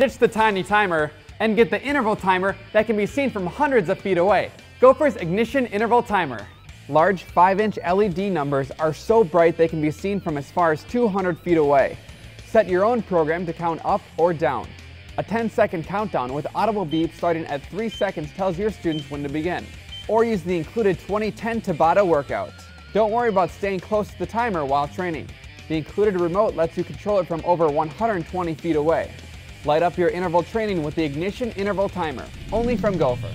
ditch the tiny timer, and get the interval timer that can be seen from hundreds of feet away. Gopher's Ignition Interval Timer. Large 5-inch LED numbers are so bright they can be seen from as far as 200 feet away. Set your own program to count up or down. A 10-second countdown with audible beep starting at 3 seconds tells your students when to begin. Or use the included 2010 Tabata Workout. Don't worry about staying close to the timer while training. The included remote lets you control it from over 120 feet away. Light up your interval training with the Ignition Interval Timer, only from Gopher.